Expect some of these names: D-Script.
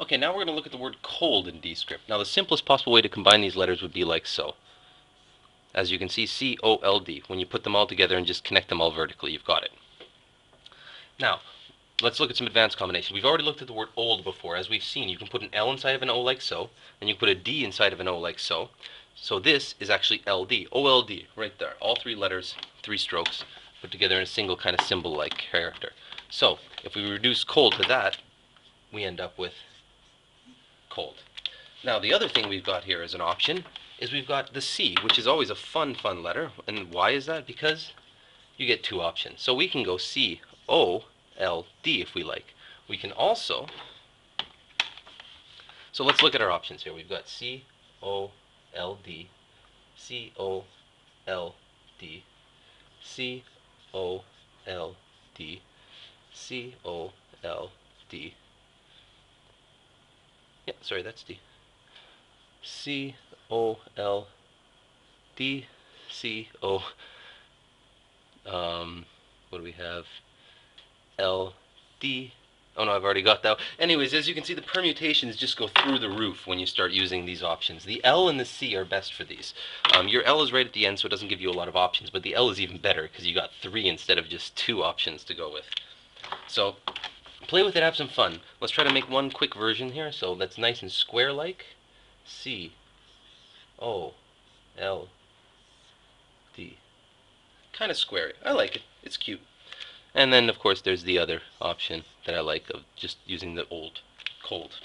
Okay, now we're going to look at the word cold in D-Script. Now the simplest possible way to combine these letters would be like so. As you can see, C-O-L-D. When you put them all together and just connect them all vertically, you've got it. Now, let's look at some advanced combinations. We've already looked at the word old before. As we've seen, you can put an L inside of an O like so, and you can put a D inside of an O like so. So this is actually LD, OLD, right there. All three letters, three strokes, put together in a single kind of symbol-like character. So, if we reduce cold to that, we end up with cold. Now, the other thing we've got here as an option is we've got the C, which is always a fun letter. And why is that? Because you get two options. So we can go C-O-L-D if we like. We can also, so let's look at our options here. We've got C-O-L-D, C-O-L-D, C-O-L-D, C-O-L-D. Yeah, sorry, that's D. C-O-L-D, C-O, what do we have? L-D, oh no, I've already got that. Anyways, as you can see, the permutations just go through the roof when you start using these options. The L and the C are best for these. Your L is right at the end, so it doesn't give you a lot of options, but the L is even better because you got three instead of just two options to go with. So, play with it, have some fun. Let's try to make one quick version here, so that's nice and square-like. C-O-L-D. Kind of square. I like it. It's cute. And then, of course, there's the other option that I like of just using the old cold.